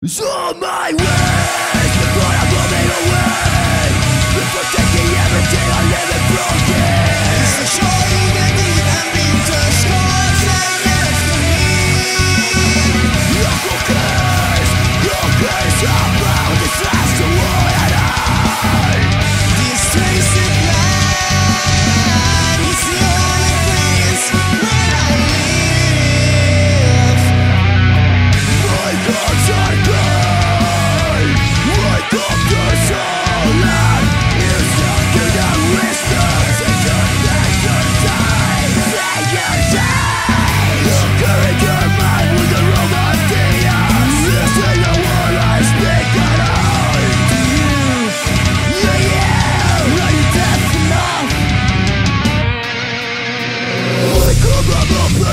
It's all my ways, before I'm moving away, before taking everything I live and broken. It's the shorty that need and leave the scars that left for me. Local curse about this last war and I. This taste of life is the only place where I live. My thoughts are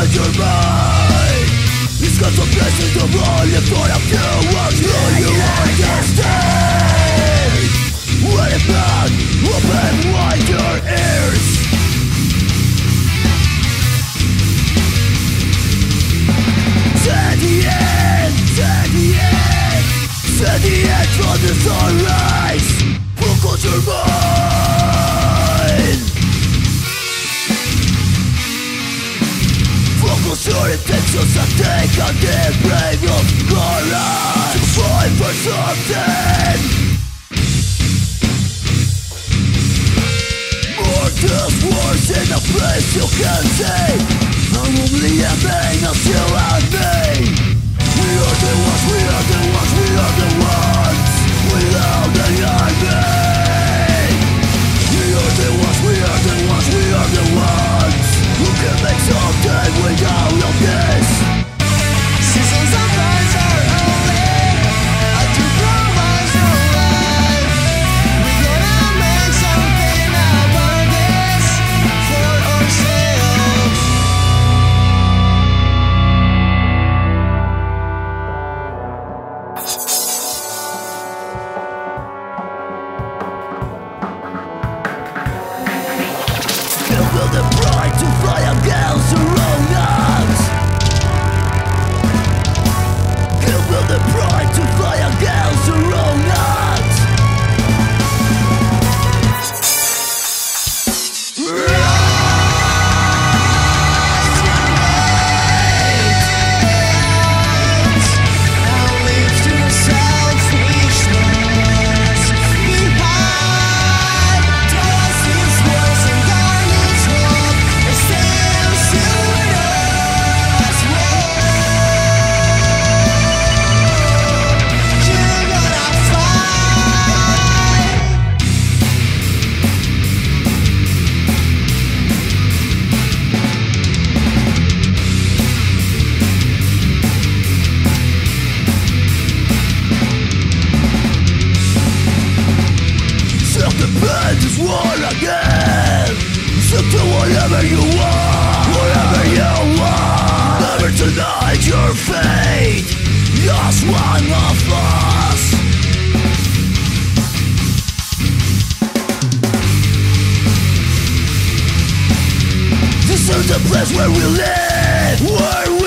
your mind. It's got some places to run in front of you. I'm sure you understand. When it's bad, open wide your ears. Set the end for the sunrise. Focus your mind. Your intentions have taken the brave of courage to fight for something more. This war's in a place you can see. I'm only a pain of you and me. We are the ones, we are the ones, we are the ones without the army. We are the ones, we are the ones, we are the ones who can make something without your kiss. Seasons of birds are only a two flowers of life. We're gonna make something about this for ourselves. You feel the pride to fly against the wrong odds. You feel the pride to fly against the wrong odds. This is the place where we live, where we